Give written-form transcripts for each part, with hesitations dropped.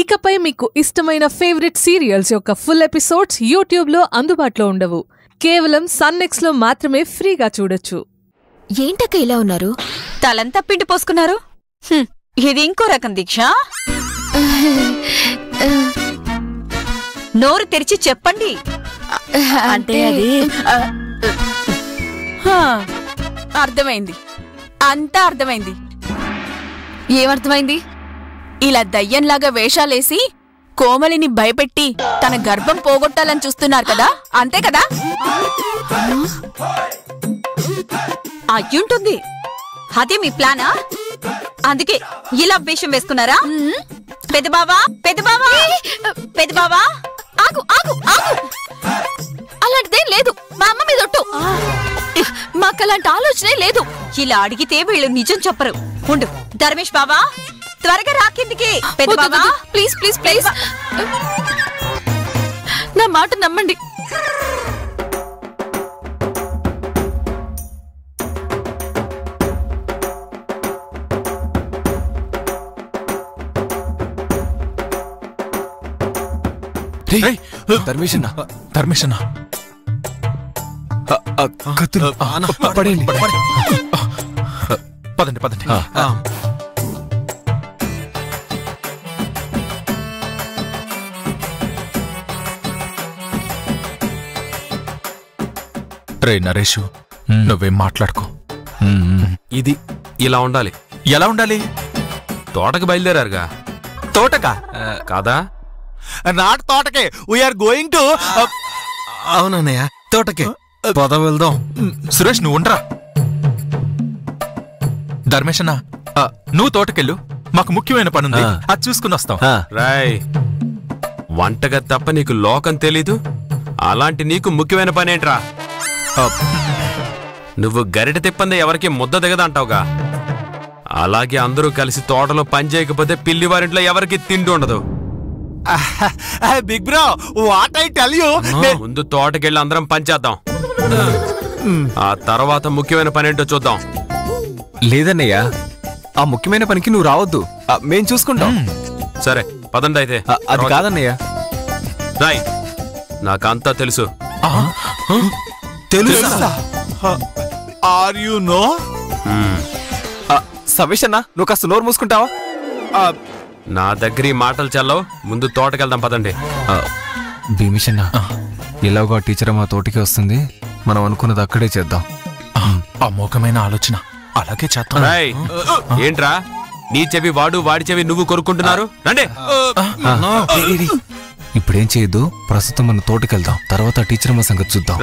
ఇకపై మీకు ఇష్టమైన ఫేవరెట్ సీరియల్స్ యొక్క ఫుల్ ఎపిసోడ్స్ యూట్యూబ్ లో అందుబాటులో ఉండవు. కేవలం సన్ నెక్స్ట్ లో మాత్రమే ఫ్రీగా చూడొచ్చు. ఏంటక ఇలా ఉన్నారు? తలంతా పిండి పోసుకున్నారు. ఇది ఇంకో రకం దీక్ష. నోరు తెరిచి చెప్పండి. అంటే అది అర్థమైంది, అంతా అర్థమైంది. ఏమర్థమైంది? ఇలా దయ్యంలాగా వేషాలేసి కోమలిని భయపెట్టి తన గర్భం పోగొట్టాలని చూస్తున్నారు కదా, అంతే కదా? అయ్యుంటుంది. అదే మీ ప్లానా? అందుకే ఇలా వేషం వేసుకున్నారా? పెదబావా పెదబావా పెదబావా ఆగు ఆగు ఆగు, అలాంటిదేం లేదు. మా అమ్మ మీద ఒట్టు. మాకలాంటి ఆలోచనే లేదు. ఇలా అడిగితే వీళ్ళు నిజం చెప్పరు. ఉండు ధర్మేష్ బావా త్వరగా రా కిందికి. పెద్ద బావా ప్లీజ్ ప్లీజ్ ప్లీజ్, నా మాట నమ్మండి. ధర్మేష్ అన్న, ధర్మేష్ అన్న పడండి పదండి పదండి. రే నరేష్, నువ్వేం మాట్లాడుకో. ఇది ఇలా ఉండాలి. ఎలా ఉండాలి? తోటకి బయలుదేరారుగా. తోటకా? కాదా, నాట్ తోటకే. We are going to. అవునన్నయ్య, తోటకే పద, వెళ్దాం. సురేష్ నువ్వు ఉండరా? ధర్మేష్ అన్న నువ్వు తోటకెళ్ళు, మాకు ముఖ్యమైన పనుంది, అది చూసుకుని వస్తాం. రాయ్, వంటగా తప్ప నీకు లోకం తెలీదు, అలాంటి నీకు ముఖ్యమైన పనేంట్రా? నువ్వు గరిట తిప్పంది ఎవరికి ముద్ద దిగదంటావుగా, అలాగే అందరూ కలిసి తోటలో పని చేయకపోతే పిల్లివారింట్లో ఎవరికి తిండి ఉండదు. Big bro what I tell you, ముందు తోటకెళ్ళి అందరం పని చేద్దాం, ఆ తర్వాత ముఖ్యమైన పని ఏంటో చూద్దాం. లేదన్నయ్య, ఆ ముఖ్యమైన పనికి నువ్వు రావద్దు, మేం చూసుకుంటాం. సరే పదండి అయితే. అది కాదన్నయ్య. రాయ్, నాకంతా తెలుసు. సమేష్ అన్న నువ్వు కాస్త నోరు మూసుకుంటావా? నా దగ్గర ఈ మాటలు చల్లవు, ముందు తోటకెళ్దాం పదండి. భీమేష్ అన్న, ఎలాగో ఆ టీచర్ మా తోటికి వస్తుంది, మనం అనుకున్నది అక్కడే చేద్దాం. అమోఘమైన ఆలోచన, అలాగే చేద్దాం. ఏంట్రా నీ చెవి వాడు, వాడి చెవి నువ్వు కొరుక్కుంటున్నారు? రండి. ఇప్పుడేం చేయదు, ప్రస్తుతం మన తోటకెళ్దాం, తర్వాత టీచర్ అమ్మ సంగతి చూద్దాం.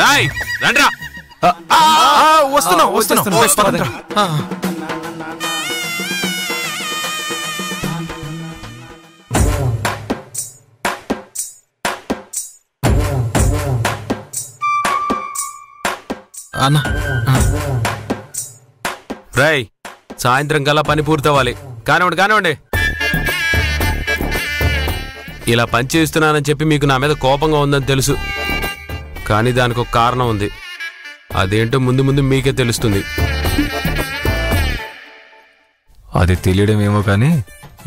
అన్న రై, సాయంత్రం కల్లా పని పూర్తవ్వాలి. కానివ్వండి కానివ్వండి. ఇలా పని చేస్తున్నానని చెప్పి మీకు నా మీద కోపంగా ఉందని తెలుసు, కానీ దానికి ఒక కారణం ఉంది. అదేంటో ముందు ముందు మీకే తెలుస్తుంది. అది తెలియడం ఏమో కానీ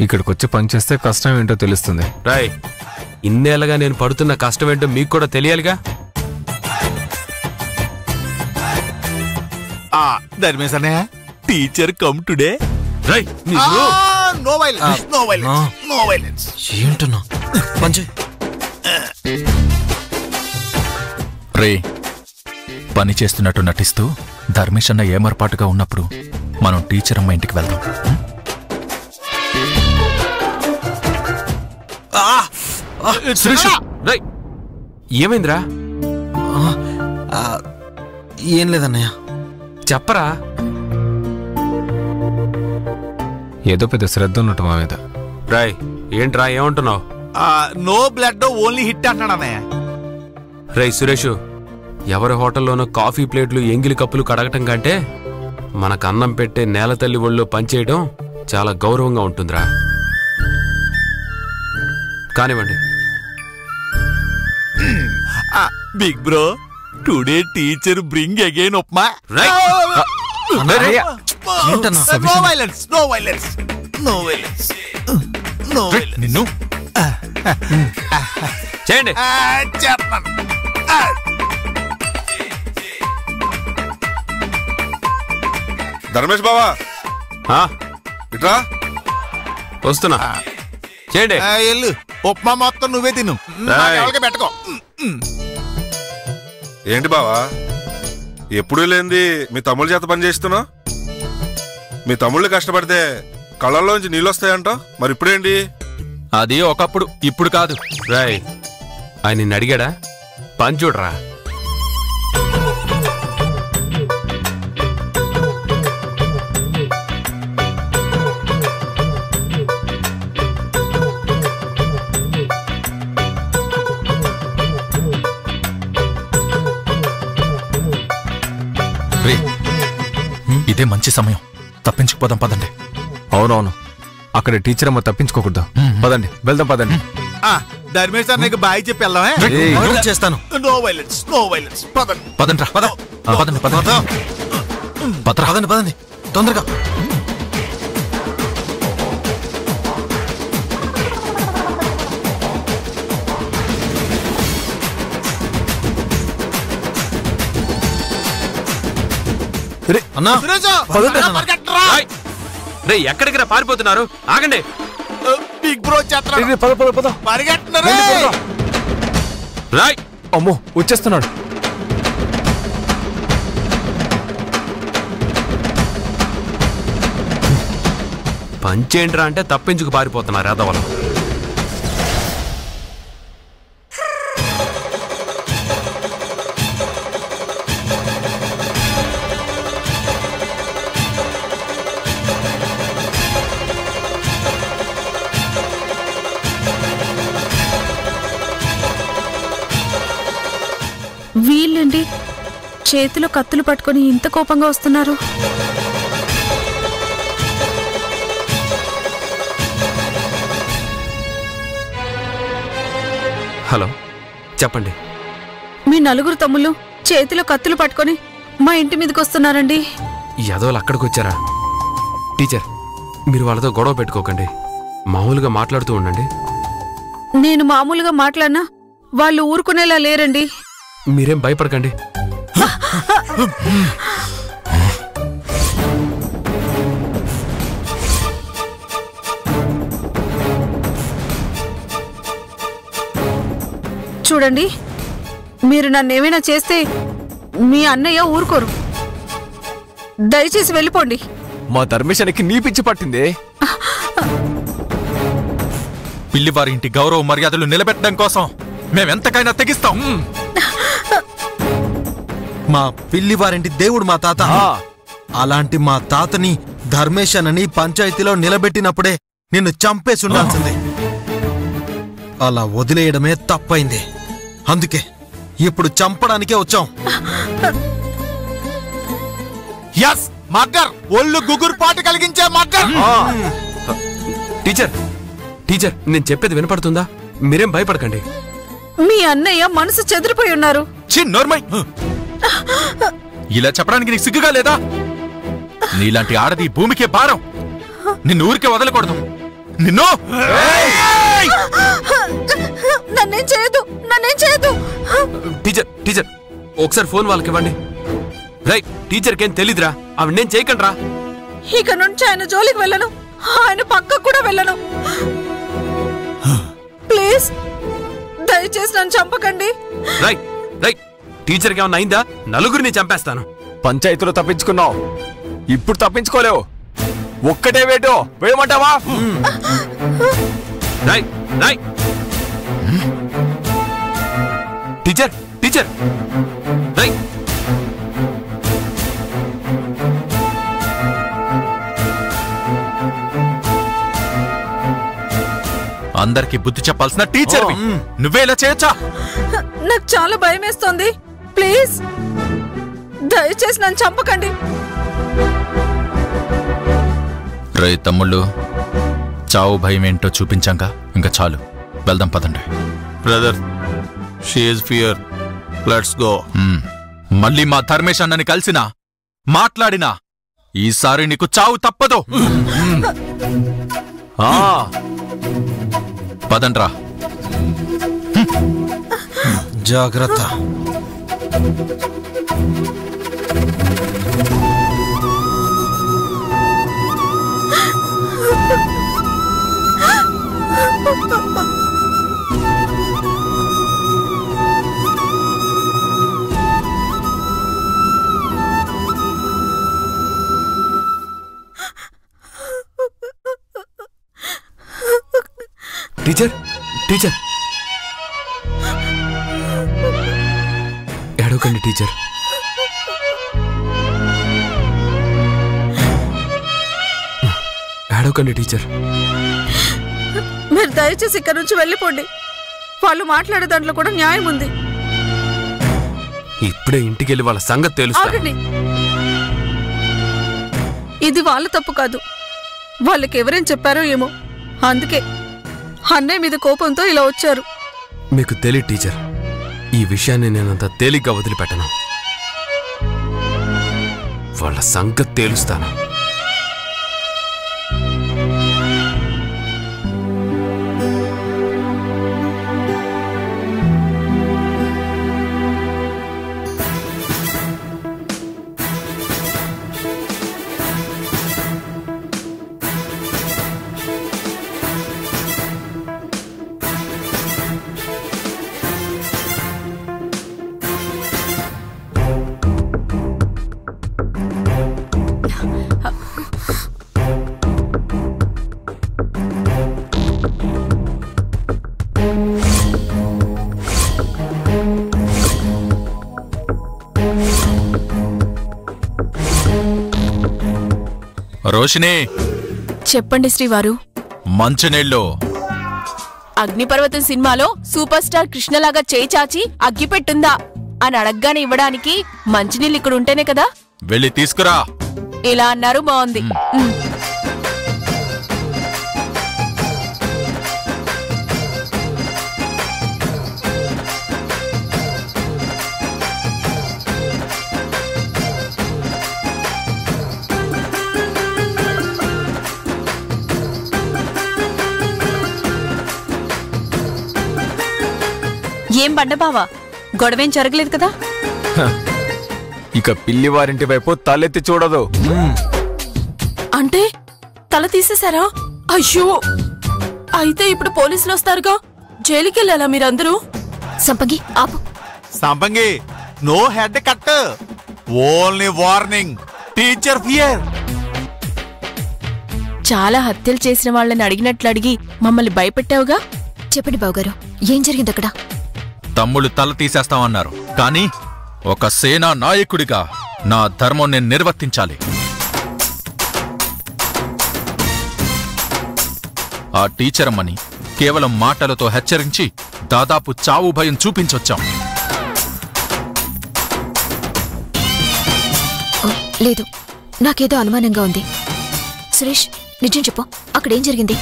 ఇక్కడికి వచ్చి పనిచేస్తే కష్టం ఏంటో తెలుస్తుంది. రాయ్, ఇన్నేళ్ళగా నేను పడుతున్న కష్టం ఏంటో మీకు కూడా తెలియాలిగా. ధర్మేష్ అనే టీచర్ కమ్ టుడే. రై, no violence no violence no violence. ఏంటన్నా పంచే రే, పని చేస్తున్నట్టు నటిస్తూ ధర్మేష్ అన్న ఏమర్పాటుగా ఉన్నప్పుడు మనం టీచర్ అమ్మ ఇంటికి వెళ్దాం. ఏమైందిరా? ఏం లేదన్నయ్య. చెప్పరా? ఏదో పెద్ద శ్రద్ధ ఉన్నట్టు మా మీద. రాయ్ ఏంట్రా ఏమంటున్నావు? నో బ్లడ్ ఓన్లీ హిట్ అంటున్నాడు అన్నయ్య. రై సురేష్, ఎవరి హోటల్లోనూ కాఫీ ప్లేట్లు ఎంగిలి కప్పులు కడగటం కంటే మనకు అన్నం పెట్టే నేల తల్లి ఒళ్ళో పనిచేయడం చాలా గౌరవంగా ఉంటుందిరా. కానివ్వండి. Big bro today teacher bring again upma. నిన్ను చేయండి చెప్పండి ధర్మేష్ బావా ఇట్రా వస్తున్నా చేయండి ఎల్లు ఉప్మా మొత్తం నువ్వే తిను నాకే పెట్టుకో ఏంటి బావా ఎప్పుడు లేంది మీ తమ్ముళ్ళ చేత పని చేస్తున్నావు మీ తమ్ముళ్ళు కష్టపడితే కళ్ళల్లోంచి నీళ్ళు వస్తాయంట మరి ఇప్పుడేంటి అది ఒకప్పుడు ఇప్పుడు కాదు రాయ్ ఆయన నిన్ను అడిగాడా పని చూడరా ఇదే మంచి సమయం తప్పించుకుపోదాం పదండి అవునవును అక్కడ టీచర్ అమ్మ తప్పించుకోకూడదు పదండి వెళ్దాం పదండి ధర్మేష్ సార్ నీకు బాయ్ చెప్పి వెళ్దాం చేస్తాను పదండి పదండి పదండి తొందరగా ఎక్కడికి రా పారిపోతున్నారు ఆగండి బిగ్ బ్రో రాయ్ అమ్మో వచ్చేస్తున్నాడు పంచేంట్రా అంటే తప్పించుకు పారిపోతున్నారు అదవలం వీళ్ళండి చేతిలో కత్తులు పట్టుకొని ఇంత కోపంగా వస్తున్నారు హలో చెప్పండి మీ నలుగురు తమ్ముళ్ళు చేతిలో కత్తులు పట్టుకొని మా ఇంటి మీదకి వస్తున్నారండి యాదోలు అక్కడికి వచ్చారా టీచర్ మీరు వాళ్ళతో గొడవ పెట్టుకోకండి మామూలుగా మాట్లాడుతూ ఉండండి నేను మామూలుగా మాట్లాడినా వాళ్ళు ఊరుకునేలా లేరండి మీరేం భయపడకండి చూడండి మీరు నన్నేమైనా చేస్తే మీ అన్నయ్య ఊరుకోరు దయచేసి వెళ్ళిపోండి మా ధర్మేశానికి నీ పిచ్చి పట్టింది పిల్లివారింటి గౌరవ మర్యాదలు నిలబెట్టడం కోసం మేమెంతకైనా తెగిస్తాం మా పిల్లివారింటి దేవుడు మా తాత అలాంటి మా తాతని ధర్మేశానని పంచాయతీలో నిలబెట్టినప్పుడే నిన్ను చంపేసి ఉండాల్సింది అలా వదిలేయడమే తప్పైంది అందుకే ఇప్పుడు చంపడానికే వచ్చాం ఒళ్ళు గుగురుపాటు కలిగించే మర్డర్ టీచర్ టీచర్ నేను చెప్పేది వినపడుతుందా మీరేం భయపడకండి మీ అన్నయ్య మనసు చెదిరిపోయి ఉన్నారు ఇలా చెప్పడానికి నీకు సిగ్గుగా లేదా నీలాంటి ఆడది భూమికే భారం నిన్ను ఊరికే వదలకూడదు నిన్ను టీచర్ టీచర్ ఒకసారి ఫోన్ వాళ్ళకి ఇవ్వండి రైట్ టీచర్కేం తెలీదురా ఆవిడ నేను చేయకండిరా ఇక నుంచి ఆయన జోలికి వెళ్ళను ఆయన పక్కకు కూడా వెళ్ళను ప్లీజ్ దయచేసి నన్ను చంపకండి రైట్ రైట్ టీచర్కి ఏమన్నా అయిందా నలుగురిని చంపేస్తాను పంచాయతీలో తప్పించుకున్నావు ఇప్పుడు తప్పించుకోలేవు ఒక్కటే వేటో వేయమంటావా టీచర్ టీచర్ రై అందరికి బుద్ధి చెప్పాల్సిన టీచర్ నువ్వే ఇలా చేయొచ్చా నాకు చాలా భయం వేస్తుంది ప్లీజ్ దయచేసి నన్ను చంపకండి రే తమ్ముళ్ళు చావు భయం ఏంటో చూపించాక ఇంకా చాలు వెళ్దాం పదండి brother she is fear let's go మళ్ళీ మా ధర్మేష్ అన్నని కలిసినా మాట్లాడినా ఈసారి నీకు చావు తప్పదు పదండ్రా జాగ్రత్త. टीचर टीचर ఏడవకండి టీచర్. ఏడవకండి టీచర్. మీరు దయచేసి ఇక్కడి నుంచి వెళ్ళిపోండి. వాళ్ళు మాట్లాడే దాంట్లో కూడా న్యాయం ఉంది. ఇప్పుడే ఇంటికి వెళ్ళి వాళ్ళ సంగతి తెలుస్తుంది. ఇది వాళ్ళ తప్పు కాదు. వాళ్ళకి ఎవరేం చెప్పారో ఏమో అందుకే అన్నయ్య మీద కోపంతో ఇలా వచ్చారు. మీకు తెలియదు టీచర్, ఈ విషయాన్ని నేనంత తేలిగ్గా వదిలిపెట్టను. వాళ్ళ సంగతి తేలుస్తాను. రోషిణి చెప్పండి శ్రీవారు. మంచినీళ్ళు అగ్నిపర్వతం సినిమాలో సూపర్ స్టార్ కృష్ణలాగా చేయి చాచి అగ్గి పెట్టుందా అని అడగగానే ఇవ్వడానికి మంచినీళ్ళు ఇక్కడ ఉంటేనే కదా. వెళ్ళి తీసుకురా ఇలా అన్నారు. బాగుంది. ఏం బండబావా, గొడవేం జరగలేదు కదా? ఇక పిల్లివారింటి వైపు తలెత్తి చూడదు. అంటే తల తీసేశారా? అయ్యో, అయితే ఇప్పుడు పోలీసులు వస్తారుగా, జైలుకి వెళ్ళాలా మీరందరూ? సంపంగి ఆపు. Sampangi, no head cut, only warning, teacher fear. చాలా హత్యలు చేసిన వాళ్ళని అడిగినట్లు అడిగి మమ్మల్ని భయపెట్టావుగా. చెప్పండి బావగారు, ఏం జరిగింది అక్కడ? తమ్ముళ్ళు తల తీసేస్తామన్నారు, కానీ ఒక సేనా నాయకుడిగా నా ధర్మం నేను నిర్వర్తించాలి. ఆ టీచర్ అమ్మని కేవలం మాటలతో హెచ్చరించి దాదాపు చావు భయం చూపించొచ్చాం. లేదు, నాకేదో అనుమానంగా ఉంది. సురేష్, నిజం చెప్పు, అక్కడేం జరిగింది?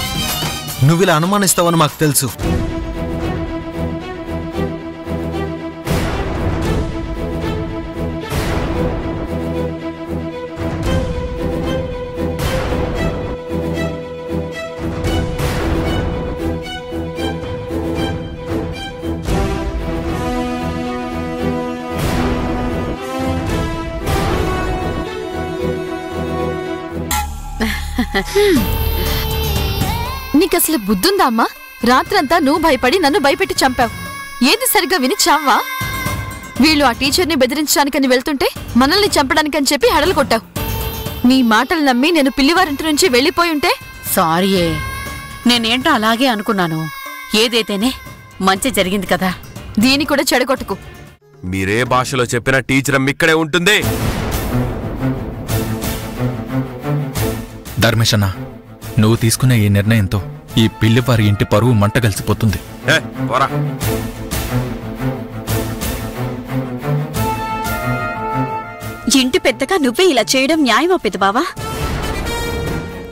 నువ్విలా అనుమానిస్తావని మాకు తెలుసు. నీకసలు బుద్ధుందా అమ్మా? రాత్రంతా నువ్వు భయపడి నన్ను భయపెట్టి చంపావు. ఏది సరిగ్గా విని చావా? వీళ్ళు ఆ టీచర్ని బెదిరించడానికని వెళ్తుంటే మనల్ని చంపడానికని చెప్పి హడలు కొట్టావు. నీ మాటలు నమ్మి నేను పిల్లివారింటి నుంచి వెళ్ళిపోయి ఉంటే సారీ. నేనేంటో అలాగే అనుకున్నాను. ఏదైతేనే మంచి జరిగింది కదా, దీని కూడా చెడగొట్టుకు. మీరే భాషలో చెప్పిన టీచర్ ఇక్కడే ఉంటుంది. ధర్మేశన్న, నువ్వు తీసుకునే ఈ నిర్ణయంతో ఈ పిల్లివారి ఇంటి పరువు మంటగలిసిపోతుంది. ఇంటి పెద్దగా నువ్వే ఇలా చేయడం న్యాయమా పెద్దబావా?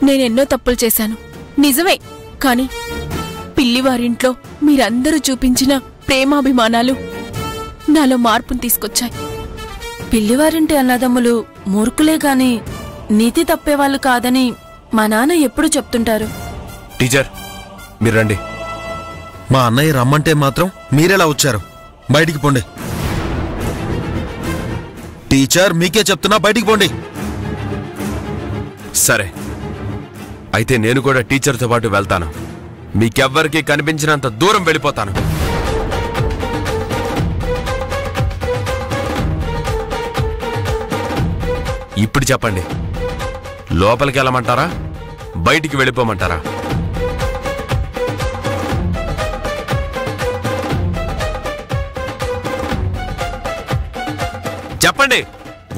నేనెన్నో తప్పులు చేశాను నిజమే, కాని పిల్లివారింట్లో మీరందరూ చూపించిన ప్రేమాభిమానాలు నాలో మార్పును తీసుకొచ్చాయి. పిల్లివారింటి అన్నదమ్ములు మూర్ఖులే గాని నీతి తప్పేవాళ్ళు కాదని మా నాన్న ఎప్పుడు చెప్తుంటారు. టీచర్, మీరు రండి. మా అన్నయ్య రమ్మంటే మాత్రం మీరెలా వచ్చారు? బయటికి పొండి టీచర్ మీకే చెప్తున్నా బయటికి పొండి సరే అయితే నేను కూడా టీచర్ తో పాటు వెళ్తాను మీకెవ్వర్కి కనిపించినంత దూరం వెళ్ళిపోతాను ఇప్పుడు చెప్పండి లోపలికి వెళ్ళమంటారా బయటికి వెళ్ళిపోమంటారా చెప్పండి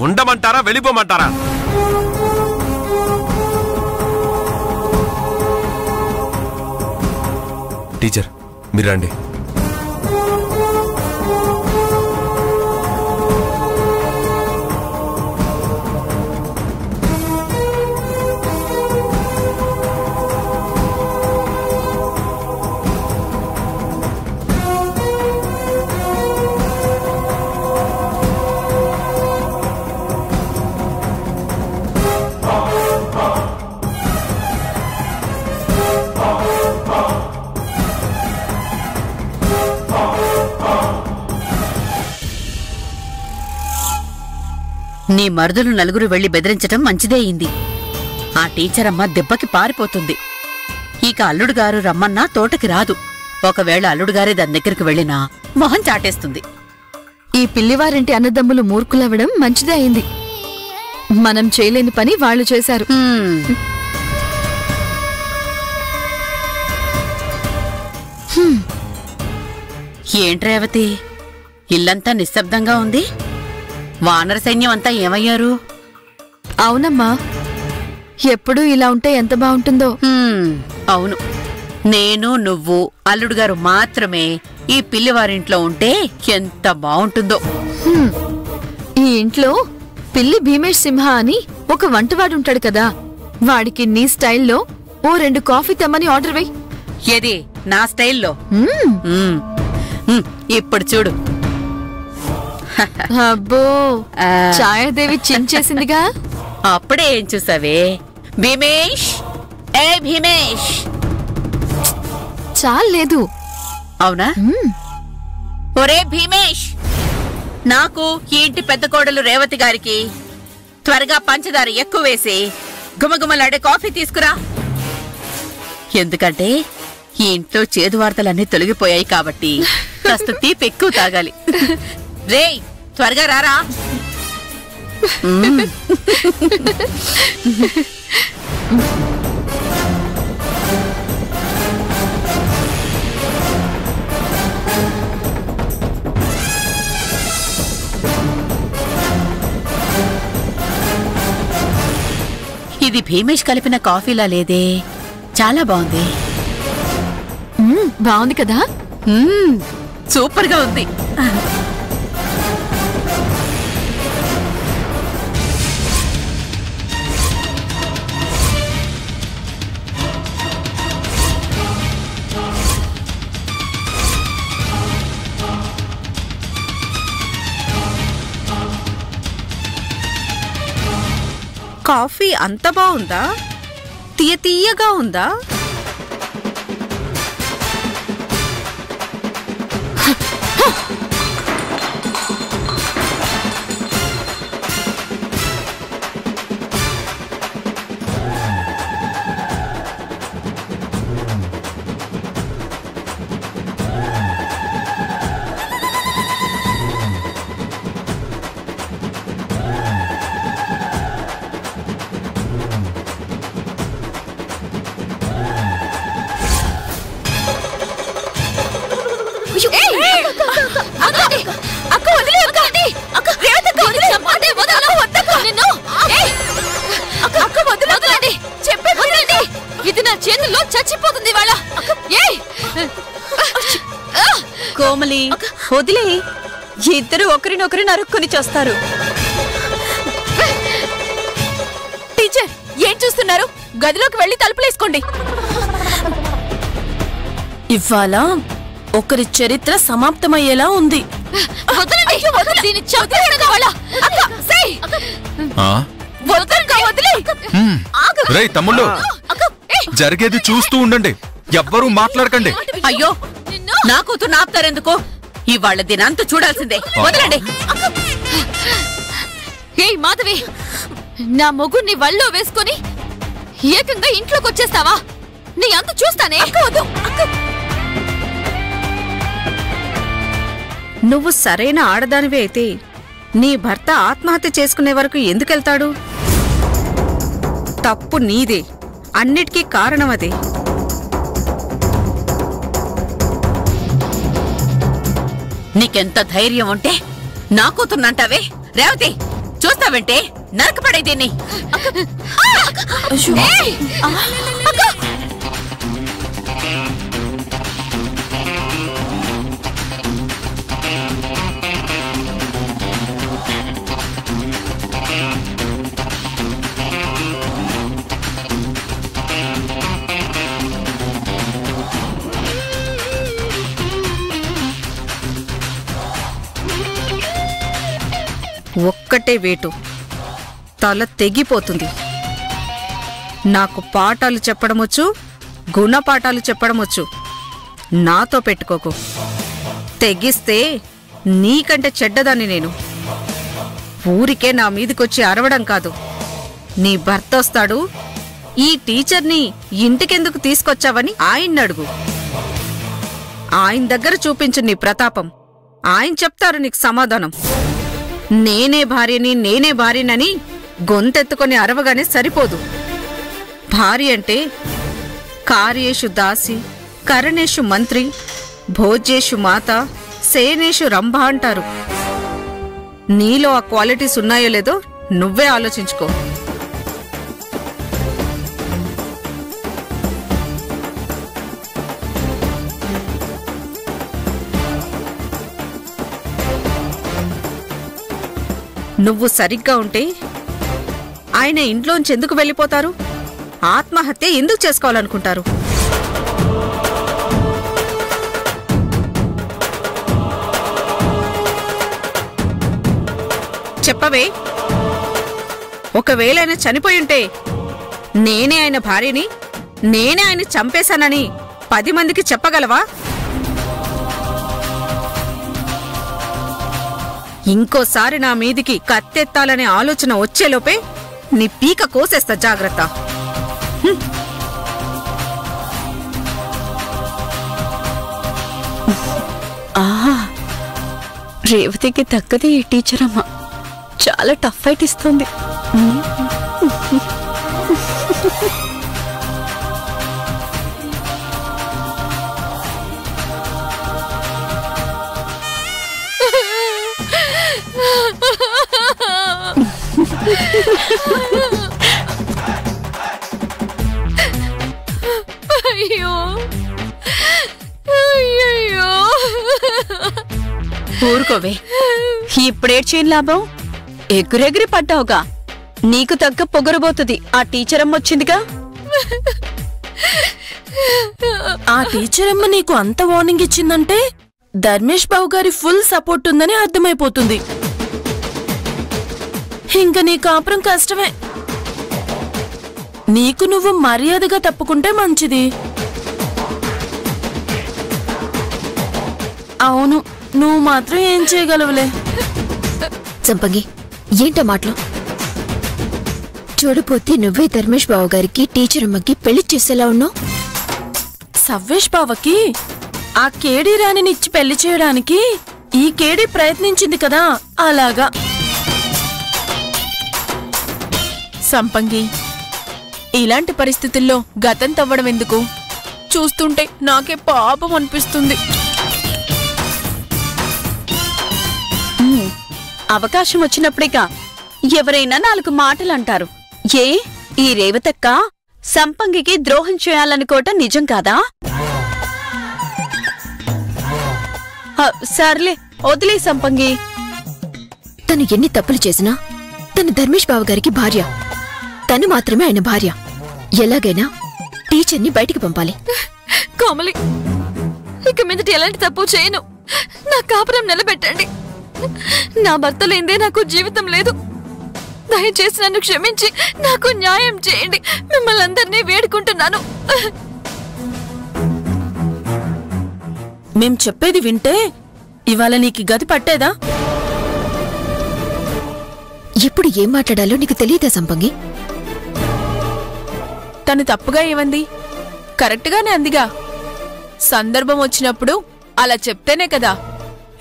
ఉండమంటారా వెళ్ళిపోమంటారా టీచర్ మీరు రండి నీ మరుదులు నలుగురు వెళ్లి బెదిరించడం మంచిదే అయింది ఆ టీచర్ అమ్మ దెబ్బకి పారిపోతుంది ఇక అల్లుడుగారు రమ్మన్నా తోటకి రాదు ఒకవేళ అల్లుడుగారే దాని దగ్గరికి వెళ్ళినా మొహం చాటేస్తుంది ఈ పిల్లివారింటి అన్నదమ్ములు మూర్ఖులవ్వడం మంచిదే అయింది మనం చేయలేని పని వాళ్ళు చేశారు ఏంట్రా రేవతి ఇల్లంతా నిశ్శబ్దంగా ఉంది వానర సైన్యం అంతా ఏమయ్యారు అవునమ్మా ఎప్పుడు ఇలా ఉంటే ఎంత బాగుంటుందో అవును నేను నువ్వు అల్లుడు గారు మాత్రమే ఈ పిల్లివారింట్లో ఉంటే ఎంత బాగుంటుందో ఈ ఇంట్లో పిల్లి భీమేష్ సింహ అని ఒక వంటవాడు ఉంటాడు కదా వాడికి నీ స్టైల్లో ఓ 2 కాఫీ తెమ్మని ఆర్డర్ వెయ్యి ఏది నా స్టైల్లో ఇప్పుడు చూడు అబ్బో ఛాయాదేవి చించేసిందిగా అప్పుడే ఏం చూసావే భీమేష్ ఏ భీమేష్ చాలేదు అవునా ఒరే భీమేష్ నాకు ఈ ఇంటి పెద్ద కోడలు రేవతి గారికి త్వరగా పంచదార ఎక్కువ వేసి గుమగుమలాడే కాఫీ తీసుకురా ఎందుకంటే ఈ ఇంట్లో చేదు వార్తలన్నీ తొలగిపోయాయి కాబట్టి కాస్త తీపి ఎక్కువ తాగాలి రే త్వరగా రారా ఇది భీమేష్ కలిపిన కాఫీలా లేదే చాలా బాగుంది బాగుంది కదా సూపర్ గా ఉంది కాఫీ అంత బాగుందా తీయ తీయగా ఉందా కోమలి వదిలే ఇద్దరు ఒకరినొకరు నరుక్కుని చూస్తారు టీచర్ ఏం చూస్తున్నారు గదిలోకి వెళ్ళి తలుపులేసుకోండి ఇవాళ ఒకరి చరిత్ర సమాప్తమయ్యేలా ఉంది జరిగేది చూస్తూ ఉండండి ఎవ్వరూ మాట్లాడకండి అయ్యో నా కూతురు నాపుతారెందుకు इवाళ్ళ दिनंतू చూడాల్సిందే వదలండి ఏయ్ మాధవి నా మొగుని వల్లో వేసుకొని ఏకంగా ఇంట్లోకి వచ్చేస్తావా నీ అంత చూస్తానే అక్కవదు అక్క నువ్వు సరైన ఆడదానివే అయితే నీ భర్త ఆత్మహత్య చేసుకునే వరకు ఎందుకు వెళ్తాడు తప్పు నీదే అన్నిటికీ కారణం అదే नीकेंत धैर्य उंटे ना कूतुन्नंटावे रेवती चूस्तावंटे नरक पड़ेदेनी ఒక్కటే వేటు తల తెగిపోతుంది నాకు పాఠాలు చెప్పడమొచ్చు గుణపాఠాలు చెప్పడమొచ్చు నాతో పెట్టుకోకు తెగిస్తే నీకంటే చెడ్డదాన్ని నేను ఊరికే నా మీదికొచ్చి అరవడం కాదు నీ భర్త వస్తాడు ఈ టీచర్ని ఇంటికెందుకు తీసుకొచ్చావని ఆయన్ని అడుగు ఆయన దగ్గర చూపించు నీ ప్రతాపం ఆయన చెప్తారు నీకు సమాధానం నేనే భార్యనని గొంతెత్తుకొని అరవగానే సరిపోదు భార్య అంటే కార్యేషు దాసి కరణేషు మంత్రి భోజేషు మాత సేనేషు రంభ అంటారు నీలో ఆ క్వాలిటీస్ ఉన్నాయో లేదో నువ్వే ఆలోచించుకో నువ్వు సరిగ్గా ఉంటే ఆయన ఇంట్లోంచి ఎందుకు వెళ్ళిపోతారు ఆత్మహత్య ఎందుకు చేసుకోవాలనుకుంటారు చెప్పవే ఒకవేళ ఆయన చనిపోయి ఉంటే నేనే ఆయన భార్యని నేనే ఆయన చంపేశానని 10 మందికి చెప్పగలవా ఇంకోసారి నా మీదికి కత్తెత్తాలనే ఆలోచన వచ్చేలోపే నీ పీక కోసేస్తా జాగృత రేవతికి తగ్గదే ఈ టీచర్ అమ్మ చాలా టఫ్ ఫైట్ ఇస్తుంది అయ్యో అయ్యో ఊరుకోవే ఇప్పుడేడ్చేం లాభం ఎగురెగిరి పడ్డావుగా నీకు తగ్గ పొగరబోతుంది ఆ టీచర్ అమ్మ వచ్చిందిగా ఆ టీచర్ అమ్మ నీకు అంత వార్నింగ్ ఇచ్చిందంటే ధర్మేష్ బాబు గారి ఫుల్ సపోర్ట్ ఉందని అర్థమైపోతుంది ఇంక నీ కాపురం కష్టమే నీకు నువ్వు మర్యాదగా తప్పుకుంటే మంచిది అవును నువ్వు మాత్రం ఏం చేయగలవులే సంపంగి ఏంటో మాటలు చూడపోతే నువ్వే ధర్మేష్ బావ గారికి టీచర్ అమ్మకి పెళ్లి చేసేలా ఉన్నావు సవ్వేష్ బావకి ఆ కేడీ రాణినిచ్చి పెళ్లి చేయడానికి ఈ కేడీ ప్రయత్నించింది కదా అలాగా సంపంగి ఇలాంటి పరిస్థితుల్లో గతం తవ్వడం ఎందుకు చూస్తుంటే నాకే పాపం అనిపిస్తుంది అవకాశం వచ్చినప్పుడేగా ఎవరైనా నాలుగు మాటలు అంటారు ఏ ఈ రేవతక్క సంపంగికి ద్రోహం చేయాలనుకోవటం నిజం కాదా సర్లే వదిలే సంపంగి తను ఎన్ని తప్పులు చేసినా తను ధర్మేష్ బావ గారికి భార్య తను మాత్రమే ఆయన భార్య ఎలాగైనా టీచర్ని బయటికి పంపాలి కోమలి ఇక మీదట ఎలాంటి తప్పు చేయను నా కాపురం నిలబెట్టండి నా భర్త లేదే నాకు జీవితం లేదు దయచేసి నన్ను క్షమించి నాకు న్యాయం చేయండి మిమ్మల్ని అందరినీ వేడుకుంటున్నాను మేం చెప్పేది వింటే ఇవాల నీకు గతి పట్టేదా? ఇప్పుడు ఏం మాట్లాడాలో నీకు తెలియదా సంపంగి? తను తప్పుగా ఏమంది? కరెక్ట్ గానే అందిగా. సందర్భం వచ్చినప్పుడు అలా చెప్తేనే కదా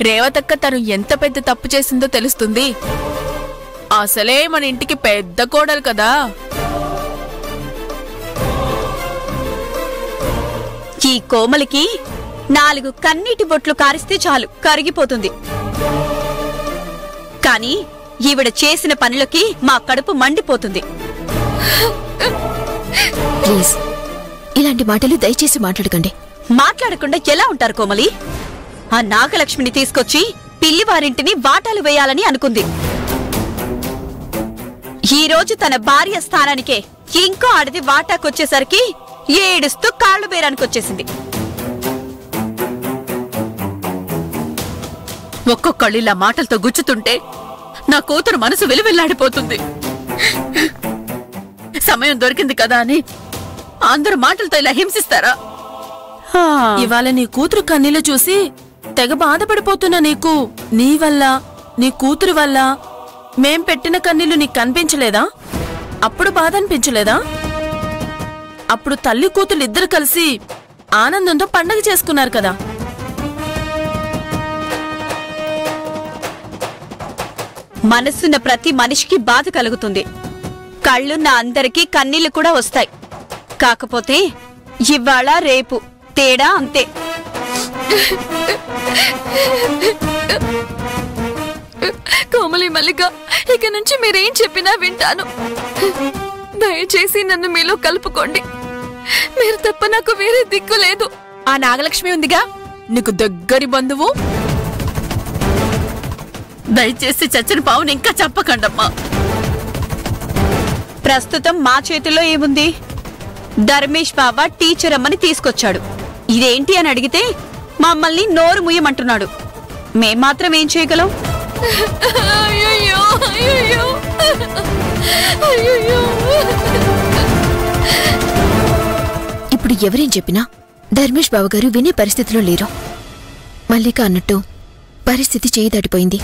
రేవతక్క తను ఎంత పెద్ద తప్పు చేసిందో తెలుస్తుంది. అసలే మన ఇంటికి పెద్ద కోడలు కదా. ఈ కోమలికి నాలుగు కన్నీటి బొట్లు కారిస్తే చాలు కరిగిపోతుంది. కానీ ఈవిడ చేసిన పనులకి మా కడుపు మండిపోతుంది. ప్లీజ్ ఇలాంటి మాటలు దయచేసి మాట్లాడకండి. మాట్లాడకుండా ఎలా ఉంటారు కోమలి? ఆ నాగలక్ష్మిని తీసుకొచ్చి పిల్లివారింటిని వాటాలు వేయాలని అనుకుంది. ఈ రోజు తన భార్య స్థానానికే ఇంకో ఆడది వాటాకొచ్చేసరికి ఏడుస్తూ కాళ్ళు బేరానికొచ్చేసింది. ఒక్కొక్కళ్ళు ఇలా మాటలతో గుచ్చుతుంటే నా కూతురు మనసు విలువెల్లాడిపోతుంది. సమయం దొరికింది కదా అని అందరూ మాటలతో ఇలా హింసిస్తారా? ఇవాళ నీ కూతురు కన్నీళ్లు చూసి తెగ బాధపడిపోతున్నా. నీకు నీ వల్ల నీ కూతురు వల్ల మేం పెట్టిన కన్నీళ్లు నీకు కనిపించలేదా? అప్పుడు బాధ అనిపించలేదా? అప్పుడు తల్లి కూతురు ఇద్దరు కలిసి ఆనందంతో పండగ చేసుకున్నారు కదా. మనసున్న ప్రతి మనిషికి బాధ కలుగుతుంది. కళ్ళున్న అందరికీ కన్నీళ్లు కూడా వస్తాయి. కాకపోతే ఇవాళ రేపు తేడా అంతే. కోమలి మల్లిక, ఇక నుంచి మీరేం చెప్పినా వింటాను. దయచేసి నన్ను మీలో కలుపుకోండి. మీరు తప్ప నాకు వేరే దిక్కు లేదు. ఆ నాగలక్ష్మి ఉందిగా నీకు దగ్గరి బంధువు. దయచేసి చచ్చిన పావుని ఇంకా చెప్పకండమ్మా. ప్రస్తుతం మా చేతిలో ఏముంది? ధర్మేష్ బాబా టీచర్ అమ్మని తీసుకొచ్చాడు. ఇదేంటి అని అడిగితే మమ్మల్ని నోరు ముయ్యమంటున్నాడు. మేం మాత్రం ఏం చేయగలం? ఇప్పుడు ఎవరేం చెప్పినా ధర్మేష్ బాబు గారు వినే పరిస్థితిలో లేరు. మల్లిక అన్నట్టు పరిస్థితి చేయి దాటిపోయింది.